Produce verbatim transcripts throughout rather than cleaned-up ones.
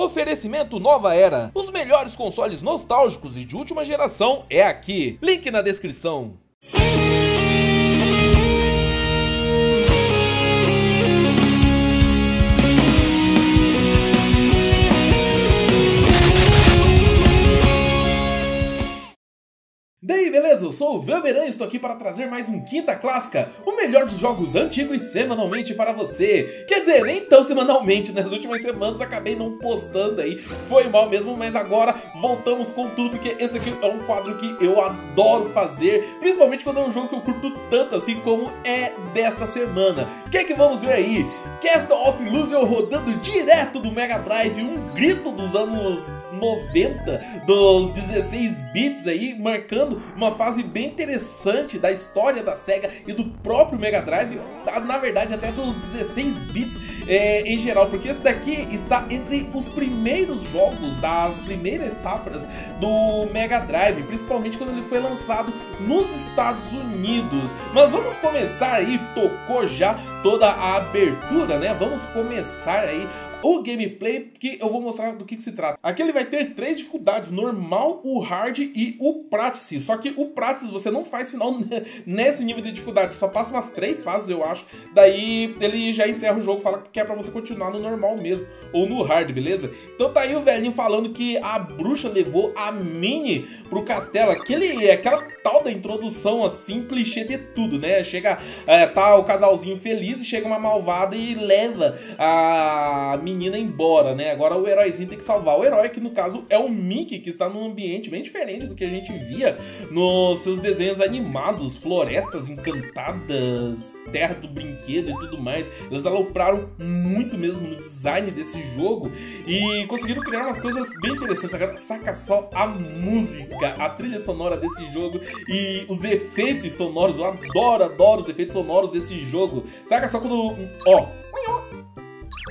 Oferecimento Nova Era. Os melhores consoles nostálgicos e de última geração é aqui. Link na descrição. Daí, beleza? Eu sou o Velberan e estou aqui para trazer mais um Quinta Clássica, o melhor dos jogos antigos semanalmente para você. Quer dizer, nem tão semanalmente, nas últimas semanas acabei não postando aí, foi mal mesmo, mas agora voltamos com tudo, porque esse aqui é um quadro que eu adoro fazer, principalmente quando é um jogo que eu curto tanto assim como é desta semana. O que é que vamos ver aí? Castle of Illusion rodando direto do Mega Drive, um grito dos anos noventa, dos dezesseis bits aí, marcando uma fase bem interessante da história da SEGA e do próprio Mega Drive, na verdade até dos dezesseis bits é, em geral, porque esse daqui está entre os primeiros jogos das primeiras safras do Mega Drive, principalmente quando ele foi lançado nos Estados Unidos. Mas vamos começar aí, tocou já toda a abertura, né? Vamos começar aí o gameplay, que eu vou mostrar do que, que se trata. Aqui ele vai ter três dificuldades: normal, o hard e o practice. Só que o practice você não faz final nesse nível de dificuldade, só passa umas três fases, eu acho. Daí ele já encerra o jogo, fala que é pra você continuar no normal mesmo, ou no hard, beleza? Então tá aí o velhinho falando que a bruxa levou a Minnie pro castelo. Aquele, aquela tal da introdução assim, clichê de tudo, né? Chega, é, tá o casalzinho feliz e chega uma malvada e leva a menina embora, né? Agora o heróizinho tem que salvar. O herói, que no caso é o Mickey, que está num ambiente bem diferente do que a gente via nos seus desenhos animados. Florestas encantadas, terra do brinquedo e tudo mais. Eles alopraram muito mesmo no design desse jogo e conseguiram criar umas coisas bem interessantes. Agora saca só a música, a trilha sonora desse jogo e os efeitos sonoros. Eu adoro, adoro os efeitos sonoros desse jogo. Saca só quando... ó,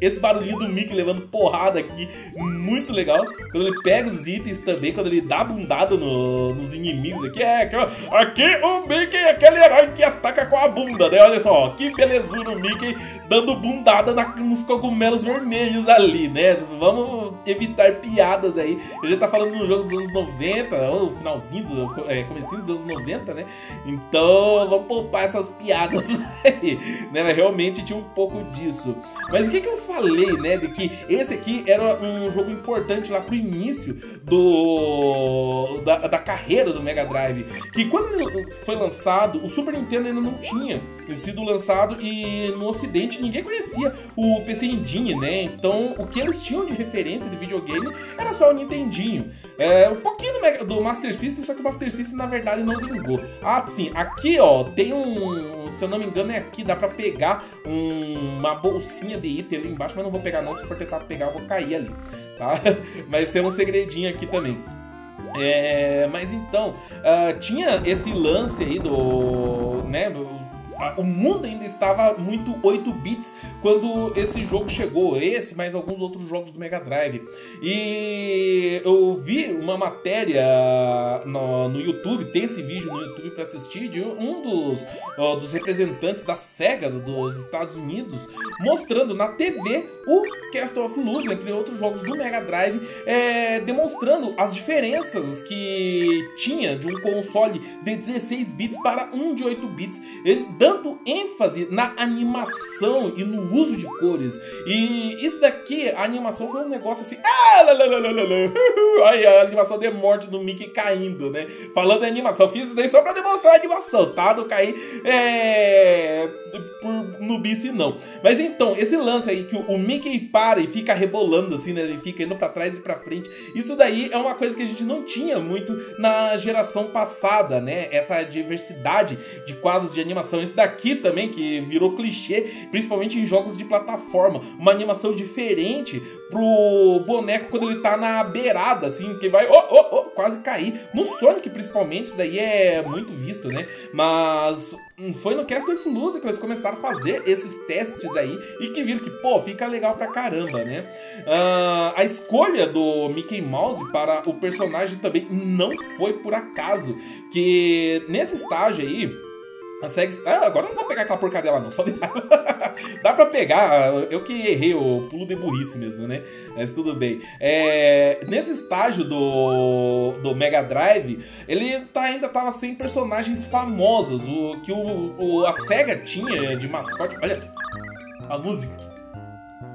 esse barulhinho do Mickey levando porrada aqui, muito legal. Quando ele pega os itens também, quando ele dá bundada no, nos inimigos aqui. É, aqui o Mickey é aquele herói que ataca com a bunda, né? Olha só, que belezura o Mickey dando bundada na, nos cogumelos vermelhos ali, né? Vamos evitar piadas aí. A gente tá falando de um jogo dos anos noventa, ou no finalzinho, do, é, comecinho dos anos noventa, né? Então, vamos poupar essas piadas aí, né? Mas realmente tinha um pouco disso. Mas o que que eu falei, né, de que esse aqui era um jogo importante lá pro início do da, da carreira do Mega Drive, que quando ele foi lançado, o Super Nintendo ainda não tinha sido lançado e no ocidente ninguém conhecia o P C Engine, né? Então o que eles tinham de referência de videogame era só o Nintendinho, é, um pouquinho do, Mega, do Master System, só que o Master System na verdade não vingou. Ah, sim, aqui ó, tem um, se eu não me engano é aqui, dá pra pegar um, uma bolsinha de item ali embaixo, mas não vou pegar não, se for tentar pegar eu vou cair ali, tá? Mas tem um segredinho aqui também. É, mas então, uh, tinha esse lance aí do... né, do o mundo ainda estava muito oito bits quando esse jogo chegou, esse, mas alguns outros jogos do Mega Drive. E eu vi uma matéria no, no YouTube, tem esse vídeo no YouTube para assistir, de um dos, ó, dos representantes da SEGA dos Estados Unidos, mostrando na T V o Castle of Illusion, entre outros jogos do Mega Drive, é, demonstrando as diferenças que tinha de um console de dezesseis bits para um de oito bits, ele dando tanto ênfase na animação e no uso de cores. E isso daqui, a animação foi um negócio assim... ah, aí a animação de morte do Mickey caindo, né? Falando em animação, fiz isso daí só pra demonstrar a animação, tá? Não caí é... por nubice, não. Mas então, esse lance aí que o Mickey para e fica rebolando assim, né? Ele fica indo pra trás e pra frente. Isso daí é uma coisa que a gente não tinha muito na geração passada, né? Essa diversidade de quadros de animação. Isso daqui também, que virou clichê, principalmente em jogos de plataforma. Uma animação diferente pro boneco quando ele tá na beirada, assim, que vai... oh, oh, oh, quase cair. No Sonic, principalmente, isso daí é muito visto, né? Mas foi no Castle of Illusion que eles começaram a fazer esses testes aí e que viram que, pô, fica legal pra caramba, né? Uh, a escolha do Mickey Mouse para o personagem também não foi por acaso, que nesse estágio aí a SEGA... ah, agora não vou pegar aquela porcaria lá não, só deixar. Dá pra pegar, eu que errei o pulo de burrice mesmo, né? Mas tudo bem. É, nesse estágio do, do Mega Drive, ele tá, ainda tava sem personagens famosos, o que o, o, a SEGA tinha de mascote. Olha a música.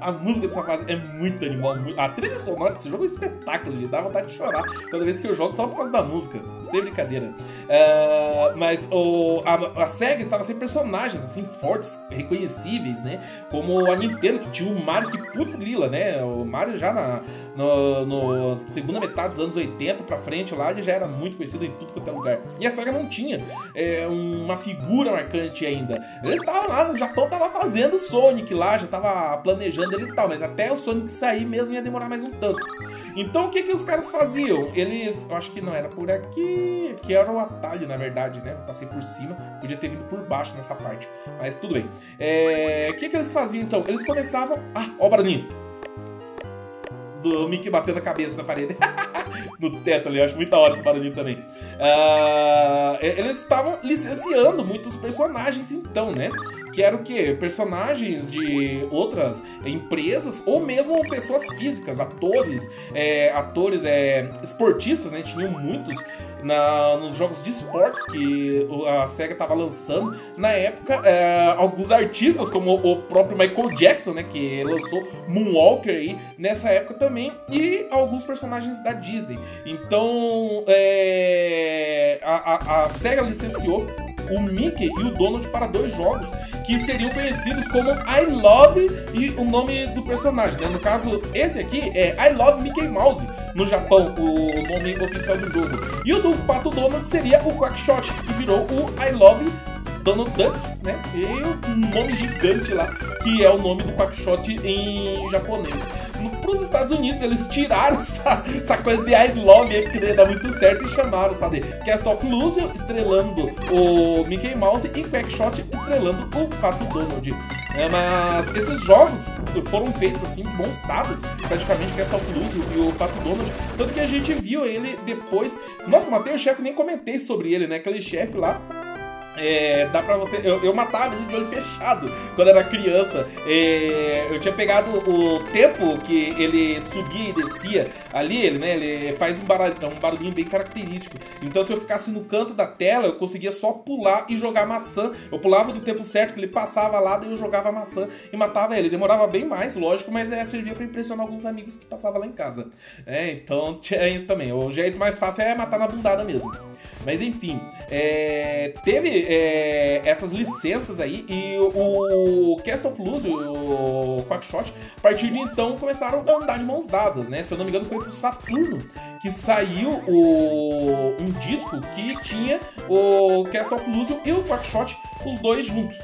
A música dessa fase é muito animal. A trilha sonora desse jogo é um espetáculo, gente. Dá vontade de chorar cada vez que eu jogo só por causa da música. Sem brincadeira. Uh, mas o, a, a SEGA estava sem personagens assim fortes, reconhecíveis, né? Como a Nintendo, que tinha o Mario, que putz grila, né? O Mario já na no, no segunda metade dos anos oitenta pra frente lá, ele já era muito conhecido em tudo quanto é lugar. E a SEGA não tinha é, uma figura marcante ainda. Eles estavam lá, o Japão tava fazendo Sonic lá, já tava planejando e tal, mas até o Sonic sair mesmo ia demorar mais um tanto. Então o que que os caras faziam? Eles, eu acho que não era por aqui, que era o atalho na verdade, né? Eu passei por cima, podia ter vindo por baixo nessa parte, mas tudo bem. É... O que que eles faziam então? Eles começavam... Ah, ó o barulhinho do Mickey batendo a cabeça na parede. No teto ali, eu acho muita hora esse barulhinho também. Uh... Eles estavam licenciando muitos personagens então, né? Que era o quê? Personagens de outras empresas ou mesmo pessoas físicas, atores, é, atores é, esportistas, né? Tinham muitos na, nos jogos de esportes que a SEGA estava lançando. Na época, é, alguns artistas, como o próprio Michael Jackson, né? Que lançou Moonwalker aí nessa época também. E alguns personagens da Disney. Então, é, a, a, a SEGA licenciou o Mickey e o Donald para dois jogos que seriam conhecidos como I Love e o nome do personagem, né? No caso, esse aqui é I Love Mickey Mouse, no Japão, o nome oficial do jogo. E o do Pato Donald seria o Quackshot, que virou o I Love Donald Duck, né? E o nome gigante lá, que é o nome do Quackshot em japonês. Para os Estados Unidos, eles tiraram essa, essa coisa de I Love aí, que dá muito certo, e chamaram, sabe, Castle of Illusion estrelando o Mickey Mouse e Quackshot estrelando o Pato Donald. É, mas esses jogos foram feitos assim, de mãos dadas, praticamente Castle of Illusion e o Pato Donald, tanto que a gente viu ele depois. Nossa, matei o chefe, nem comentei sobre ele, né? Aquele chefe lá. É, dá pra você... Eu, eu matava ele de olho fechado quando era criança. É, eu tinha pegado o tempo que ele subia e descia ali, ele, né, ele faz um barulhinho, um barulhinho bem característico. Então se eu ficasse no canto da tela, eu conseguia só pular e jogar maçã. Eu pulava do tempo certo que ele passava lá, daí eu jogava maçã e matava ele. Demorava bem mais, lógico, mas é, servia pra impressionar alguns amigos que passavam lá em casa. É, então é isso também. O jeito mais fácil é matar na bundada mesmo. Mas enfim, é, teve... É, essas licenças aí, e o, o Castle of Illusion e o Quackshot, a partir de então, começaram a andar de mãos dadas, né? Se eu não me engano, foi pro Saturno que saiu o, um disco que tinha o Castle of Illusion e o Quackshot, os dois juntos,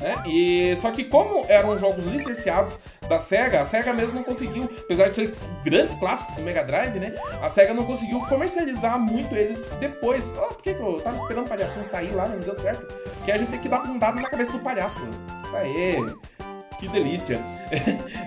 né? E, só que como eram jogos licenciados da SEGA, a SEGA mesmo não conseguiu, apesar de ser grandes clássicos do Mega Drive, né? A SEGA não conseguiu comercializar muito eles depois. Oh, por que eu tava esperando o palhaço sair lá, não deu certo? Que a gente tem que dar um dado na cabeça do palhaço. Isso aí. Que delícia.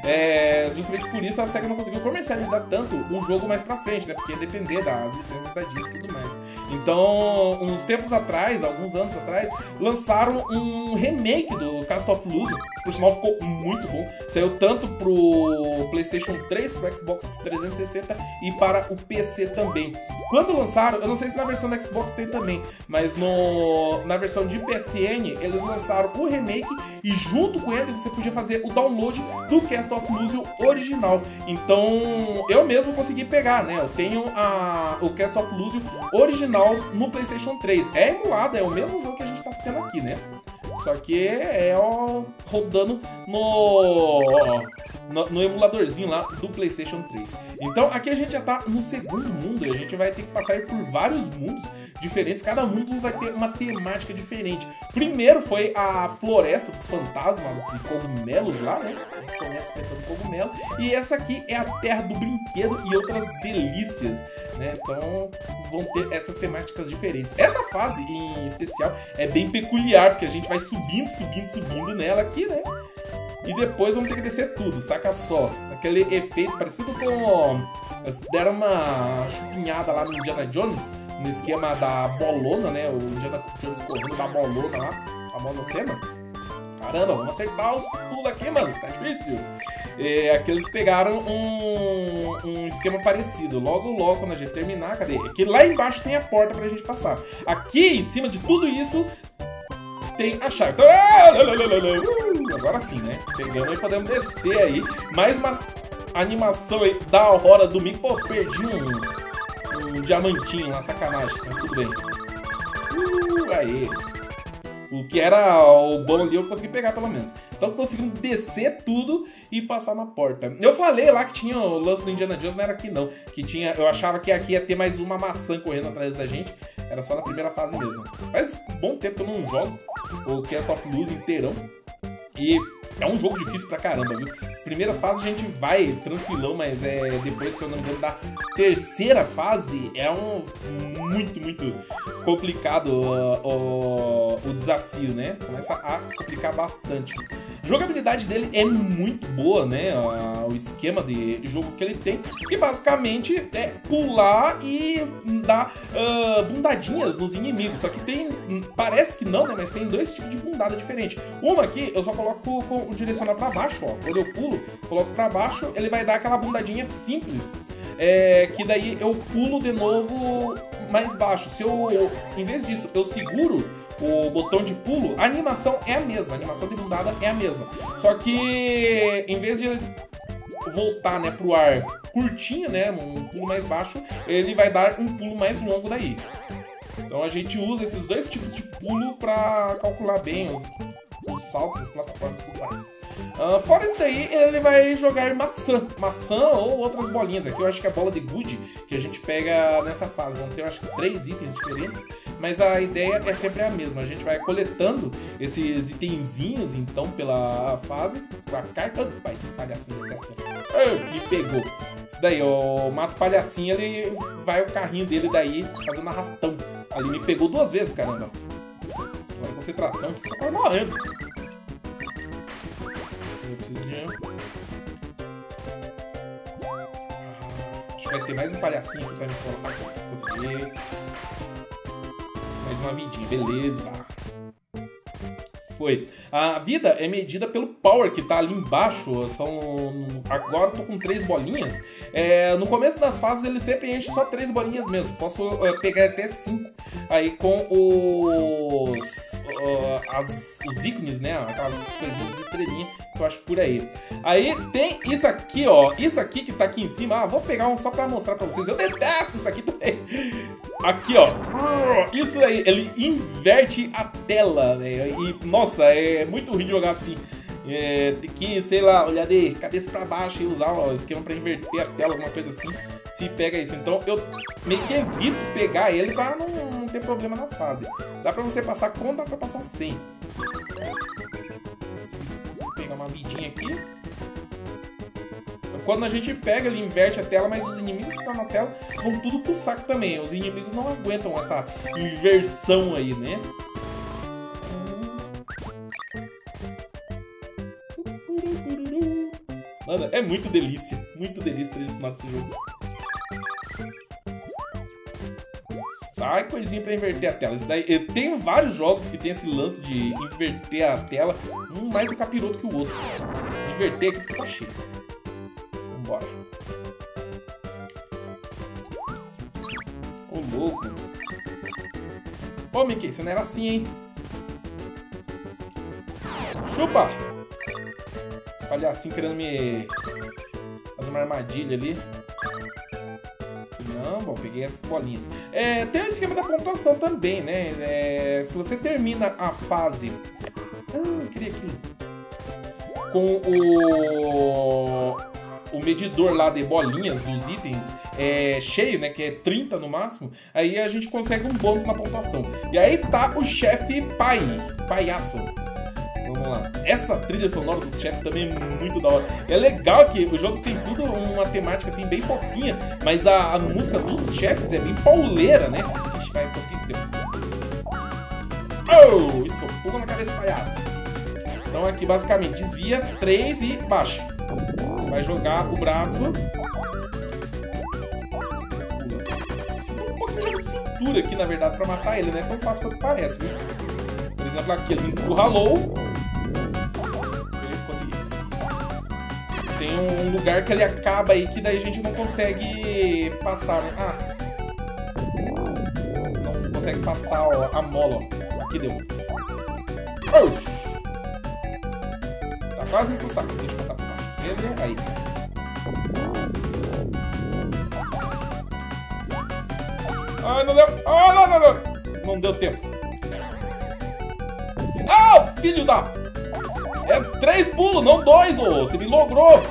É, justamente por isso a SEGA não conseguiu comercializar tanto o jogo mais pra frente, né? Porque ia depender das licenças da Disney e tudo mais. Então, uns tempos atrás, alguns anos atrás, lançaram um remake do Castle of Illusion. Por sinal, ficou muito bom. Saiu tanto pro PlayStation três, pro Xbox trezentos e sessenta e para o P C também. Quando lançaram, eu não sei se na versão do Xbox tem também, mas no, na versão de P S N, eles lançaram o remake e junto com ele você podia fazer fazer o download do Castle of Illusion original. Então eu mesmo consegui pegar, né? Eu tenho a, o Castle of Illusion original no PlayStation três. É emulado, é o mesmo jogo que a gente tá tendo aqui, né? Só que é ó, rodando no, no, no emuladorzinho lá do PlayStation três. Então aqui a gente já tá no segundo mundo. A gente vai ter que passar por vários mundos diferentes. Cada mundo vai ter uma temática diferente. Primeiro foi a Floresta dos Fantasmas e Cogumelos lá, né? Começa plantando cogumelo. E essa aqui é a Terra do Brinquedo e outras delícias, né? Então vão ter essas temáticas diferentes. Essa fase em especial é bem peculiar, porque a gente vai subindo, subindo, subindo nela aqui, né? E depois vamos ter que descer tudo, saca só. Aquele efeito parecido com... Eles deram uma chupinhada lá no Indiana Jones, no esquema da bolona, né? O Indiana Jones correndo da bolona lá, a famosa cena. Caramba, vamos acertar os pulos aqui, mano. Tá difícil. E aqui eles pegaram um, um esquema parecido. Logo, logo, quando a gente terminar... Cadê? Aqui lá embaixo tem a porta pra gente passar. Aqui, em cima de tudo isso, tem a chave. Então, agora sim, né? Pegamos e podemos descer aí. Mais uma animação aí da hora do Mickey. Pô, perdi um, um diamantinho, uma sacanagem. Mas tudo bem. Uh, aí. O que era o bom ali eu consegui pegar, pelo menos. Então conseguimos descer tudo e passar na porta. Eu falei lá que tinha o lance do Indiana Jones, não era aqui não. Que tinha, eu achava que aqui ia ter mais uma maçã correndo atrás da gente. Era só na primeira fase mesmo. Faz bom tempo que eu não jogo o Castle of Illusion inteirão. E é um jogo difícil pra caramba, viu? As primeiras fases a gente vai tranquilão, mas é depois, se eu não me engano, da terceira fase é um muito, muito complicado uh, uh, o desafio, né? Começa a complicar bastante. A jogabilidade dele é muito boa, né? Uh, o esquema de jogo que ele tem, que basicamente é pular e dar uh, bundadinhas nos inimigos. Só que tem, parece que não, né? Mas tem dois tipos de bundada diferentes. Uma aqui, eu só coloco o direcionar pra baixo, ó. Quando eu pulo, coloco pra baixo, ele vai dar aquela bundadinha simples, é, que daí eu pulo de novo mais baixo. Se eu, eu, em vez disso, eu seguro o botão de pulo, a animação é a mesma, a animação de bundada é a mesma. Só que, em vez de voltar, né, pro ar curtinho, né, um pulo mais baixo, ele vai dar um pulo mais longo daí. Então a gente usa esses dois tipos de pulo pra calcular bem os os saltos das plataformas e tudo mais. Uh, fora isso daí, ele vai jogar maçã. Maçã ou outras bolinhas. Aqui eu acho que é a bola de gude que a gente pega nessa fase. Vão ter, eu acho que, três itens diferentes, mas a ideia é sempre a mesma. A gente vai coletando esses itenzinhos, então, pela fase. Com a carta... Opa, esses palhacinhos. Oh, me pegou. Isso daí, ó, mato palhacinho, ele vai o carrinho dele daí fazendo arrastão. Ali me pegou duas vezes, caramba. Agora concentração aqui, tá morrendo. Eu preciso de... Acho que vai ter mais um palhacinho aqui pra gente colocar. Consegui. Mais uma vidinha, beleza. Foi. A vida é medida pelo power que tá ali embaixo. São... Agora eu tô com três bolinhas. É... No começo das fases ele sempre enche só três bolinhas mesmo. Posso uh, pegar até cinco aí com os... Uh, as, os ícones, né? Aquelas coisinhas de estrelinha que eu acho por aí. Aí tem isso aqui, ó. Isso aqui que tá aqui em cima. Ah, vou pegar um só pra mostrar pra vocês. Eu detesto isso aqui também. Aqui, ó. Isso aí, ele inverte a tela, né? E, nossa, é muito ruim de jogar assim. É, tem que, sei lá, olhar de cabeça pra baixo e usar ó, o esquema pra inverter a tela, alguma coisa assim. Se pega isso. Então eu meio que evito pegar ele pra não, não ter problema na fase. Dá pra você passar com, dá pra passar sem. Vou pegar uma vidinha aqui. Quando a gente pega, ele inverte a tela, mas os inimigos que estão na tela vão tudo pro saco também. Os inimigos não aguentam essa inversão aí, né? Mano, é muito delícia. Muito delícia tradicional esse jogo. Sai coisinha pra inverter a tela. Isso daí, eu tenho vários jogos que tem esse lance de inverter a tela. Um mais um capiroto que o outro. Inverter aqui porque tá cheio. Vambora. Ô louco. Ô Mickey, você não era assim, hein? Chupa! Palhacinho querendo me fazer uma armadilha ali. Não, bom, peguei essas bolinhas. É, tem o esquema da pontuação também, né? É, se você termina a fase... Ah, eu queria aqui. Com o... o medidor lá de bolinhas dos itens é cheio, né? Que é trinta no máximo. Aí a gente consegue um bônus na pontuação. E aí tá o chefe pai. Palhaço. Vamos lá. Essa trilha sonora do chefe também é muito da hora. É legal que o jogo tem tudo uma temática assim bem fofinha, mas a, a música dos chefes é bem pauleira, né? Ixi, vai, consegui ter. Oh! Isso, pula na cabeça do palhaço. Então aqui basicamente desvia, três e baixa. Vai jogar o braço. Isso tem um pouquinho de cintura aqui, na verdade, pra matar ele, né? Tão fácil quanto parece, viu? Por exemplo, aqui ele me encurralou. tem um lugar que ele acaba aí que daí a gente não consegue passar, né? Ah! Não consegue passar, ó, a mola, ó. Aqui deu. Oxi! Tá quase indo pro saco. Deixa eu passar por baixo dele. Aí. Ai, não deu. Ai, não, não, não. Não deu tempo. Ah, filho da... É três pulos, não dois, ô! Você me logrou!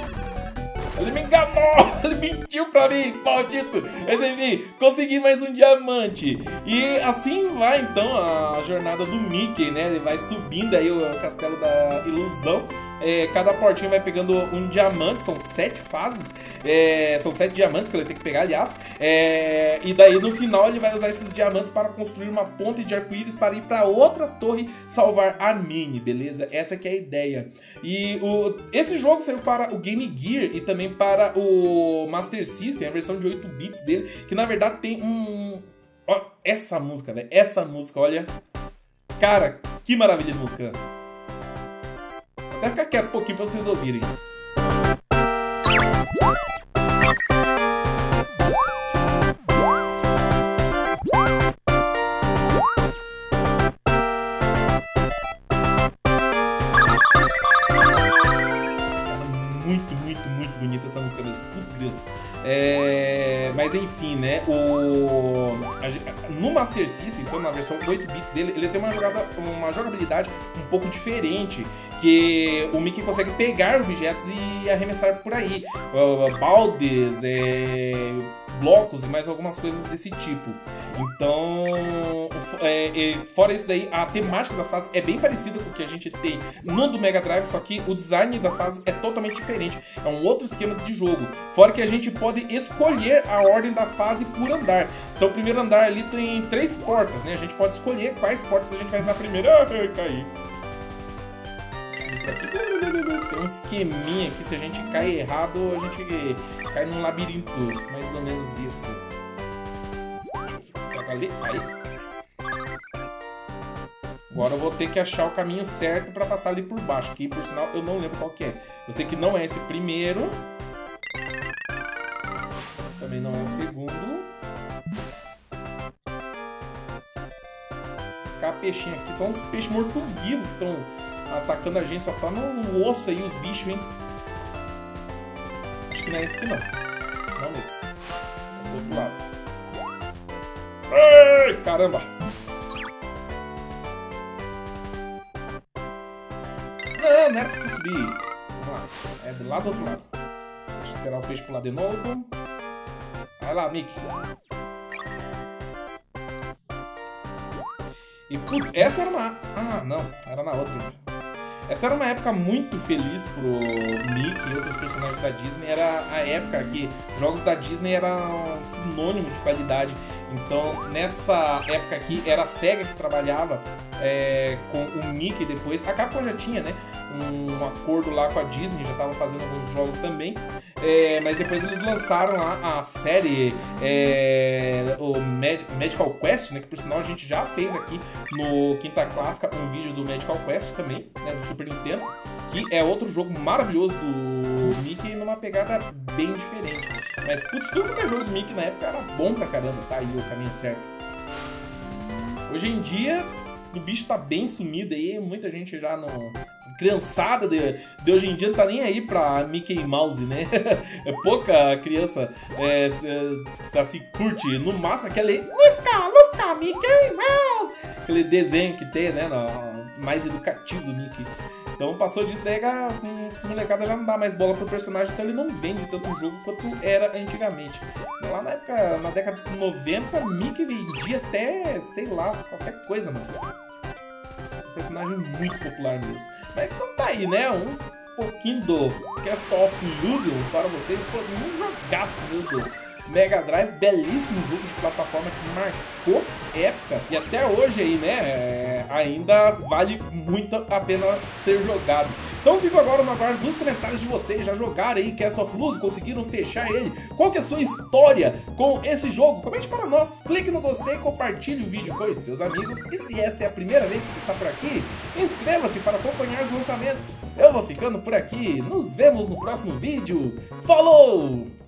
Ele me enganou! Ele mentiu pra mim! Maldito! Mas enfim, consegui mais um diamante! E assim vai então a jornada do Mickey, né? Ele vai subindo aí o Castelo da Ilusão. É, cada portinha vai pegando um diamante, são sete fases, é, são sete diamantes que ele tem que pegar, aliás. É, e daí no final ele vai usar esses diamantes para construir uma ponte de arco-íris para ir para outra torre salvar a Minnie, beleza? Essa que é a ideia. E o, esse jogo saiu para o Game Gear e também para o Master System, a versão de oito bits dele, que na verdade tem um... Ó, essa música, velho, essa música, olha. Cara, que maravilha de música. Vai ficar quieto um pouquinho pra vocês ouvirem. Muito, muito, muito bonita essa música mesmo. Putz, grilo. É... Mas enfim, né? O... No Master System, então na versão oito bits dele, ele tem uma, jogada... uma jogabilidade um pouco diferente. Porque o Mickey consegue pegar objetos e arremessar por aí, baldes, é, blocos e mais algumas coisas desse tipo. Então, é, é, fora isso daí, a temática das fases é bem parecida com o que a gente tem no do Mega Drive, só que o design das fases é totalmente diferente, é um outro esquema de jogo. Fora que a gente pode escolher a ordem da fase por andar. Então o primeiro andar ali tem três portas, né? A gente pode escolher quais portas a gente vai entrar primeiro. Ah, caí. Tem um esqueminha aqui, se a gente cai errado, a gente cai num labirinto, mais ou menos isso. Ali, aí. Agora eu vou ter que achar o caminho certo pra passar ali por baixo, que por sinal eu não lembro qual que é. Eu sei que não é esse primeiro. Também não é o segundo. Cá, peixinho aqui, são uns peixes mortos-vivos que estão... atacando a gente, só tá no osso aí os bichos, hein? Acho que não é esse aqui, não. Não é esse. É do outro lado. Ei, caramba! Não, não é preciso subir. Vamos lá. É do lado do outro lado. Deixa eu esperar o peixe pular de novo. Vai lá, Mickey. E putz, essa era uma... Ah, não. Era na outra. Essa era uma época muito feliz pro Mickey e outros personagens da Disney. Era a época que jogos da Disney eram sinônimo de qualidade. Então, nessa época aqui, era a SEGA que trabalhava é, com o Mickey depois. A Capcom já tinha, né, um acordo lá com a Disney, já estava fazendo alguns jogos também. É, mas depois eles lançaram lá a série é, o Med Medical Quest, né, que por sinal a gente já fez aqui no Quinta Clássica um vídeo do Medical Quest também, né, do Super Nintendo, que é outro jogo maravilhoso do Mickey numa pegada bem diferente. Mas putz, tudo que era jogo do Mickey na época era bom pra caramba. Tá aí o caminho certo. Hoje em dia o bicho tá bem sumido aí, muita gente já não... Criançada de, de hoje em dia não tá nem aí pra Mickey Mouse, né? É pouca criança é, tá se curte. No máximo aquele... Lusca, lusca, Mickey Mouse! Aquele desenho que tem, né? No, mais educativo do Mickey. Então passou disso, daí a um, molecada já não dá mais bola pro personagem, então ele não vende tanto o jogo quanto era antigamente. Lá na época, na década de noventa, Mickey vendia até, sei lá, qualquer coisa, mano. Um personagem muito popular mesmo. Mas então tá aí, né? Um pouquinho do Castle of Illusion para vocês, um jogaço mesmo Mega Drive, belíssimo jogo de plataforma que marcou época e até hoje aí, né, é, ainda vale muito a pena ser jogado. Então fico agora no aguardo dos comentários de vocês. Já jogaram aí Castle of Illusion? Conseguiram fechar ele? Qual que é a sua história com esse jogo? Comente para nós, clique no gostei, compartilhe o vídeo com os seus amigos e se esta é a primeira vez que você está por aqui, inscreva-se para acompanhar os lançamentos. Eu vou ficando por aqui, nos vemos no próximo vídeo. Falou!